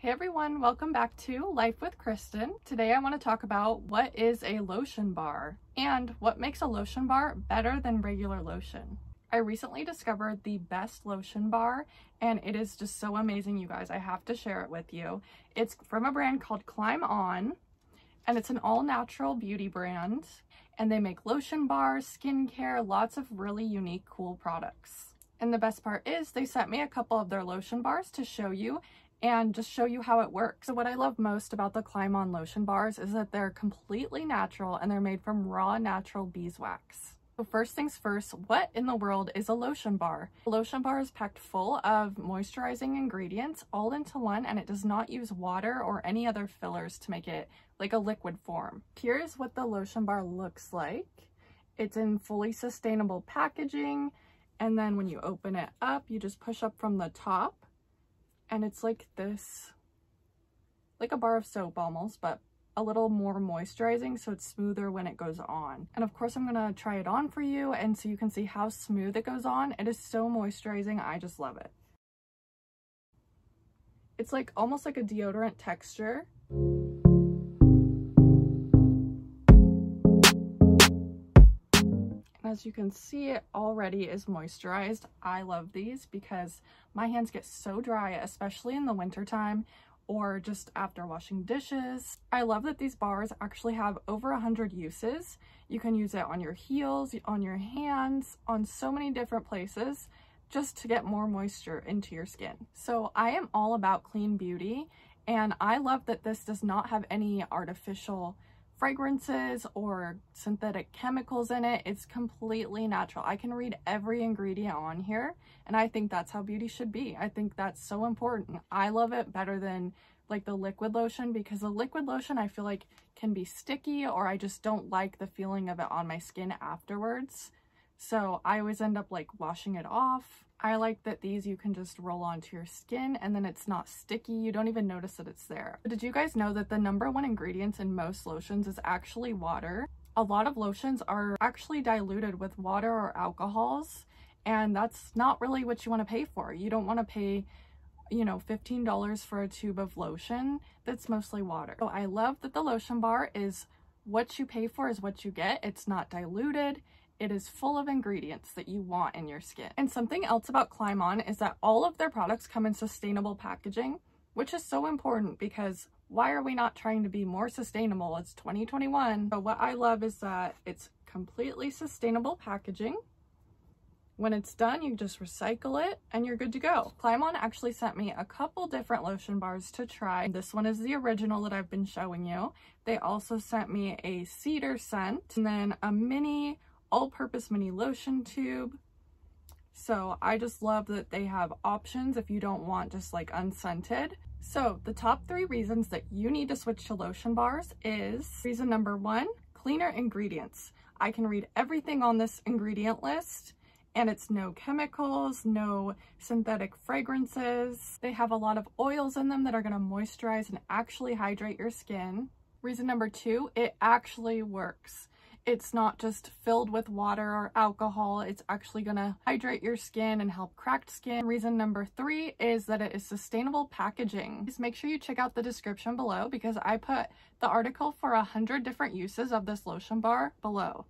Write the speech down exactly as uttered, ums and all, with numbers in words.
Hey everyone, welcome back to Life with Kristin. Today I want to talk about what is a lotion bar and what makes a lotion bar better than regular lotion. I recently discovered the best lotion bar and it is just so amazing, you guys. I have to share it with you. It's from a brand called Climb On and it's an all-natural beauty brand and they make lotion bars, skincare, lots of really unique, cool products. And the best part is they sent me a couple of their lotion bars to show you and just show you how it works. So what I love most about the Climb On lotion bars is that they're completely natural and they're made from raw natural beeswax. So first things first, what in the world is a lotion bar? A lotion bar is packed full of moisturizing ingredients all into one and it does not use water or any other fillers to make it like a liquid form. Here's what the lotion bar looks like. It's in fully sustainable packaging and then when you open it up, you just push up from the top. And it's like this, like a bar of soap almost, but a little more moisturizing so it's smoother when it goes on. And of course I'm gonna try it on for you and so you can see how smooth it goes on. It is so moisturizing, I just love it. It's like almost like a deodorant texture. As you can see, it already is moisturized. I love these because my hands get so dry, especially in the winter time or just after washing dishes. I love that these bars actually have over one hundred uses. You can use it on your heels, on your hands, on so many different places just to get more moisture into your skin. So I am all about clean beauty and I love that this does not have any artificial fragrances or synthetic chemicals in it. It's completely natural. I can read every ingredient on here and I think that's how beauty should be. I think that's so important. I love it better than like the liquid lotion because the liquid lotion I feel like can be sticky or I just don't like the feeling of it on my skin afterwards. So I always end up like washing it off. I like that these you can just roll onto your skin and then it's not sticky. You don't even notice that it's there. But did you guys know that the number one ingredient in most lotions is actually water? A lot of lotions are actually diluted with water or alcohols and that's not really what you want to pay for. You don't want to pay, you know, fifteen dollars for a tube of lotion that's mostly water. So I love that the lotion bar is what you pay for is what you get. It's not diluted. It is full of ingredients that you want in your skin. And something else about Climb On is that all of their products come in sustainable packaging, which is so important because why are we not trying to be more sustainable? It's twenty twenty-one. But what I love is that it's completely sustainable packaging. When it's done, you just recycle it and you're good to go. Climb On actually sent me a couple different lotion bars to try. This one is the original that I've been showing you. They also sent me a cedar scent and then a mini all-purpose mini lotion tube. So I just love that they have options if you don't want just like unscented. So the top three reasons that you need to switch to lotion bars is reason number one, cleaner ingredients. I can read everything on this ingredient list and it's no chemicals, no synthetic fragrances. They have a lot of oils in them that are going to moisturize and actually hydrate your skin. Reason number two, it actually works. It's not just filled with water or alcohol. It's actually gonna hydrate your skin and help cracked skin. Reason number three is that it is sustainable packaging. Just make sure you check out the description below because I put the article for a hundred different uses of this lotion bar below.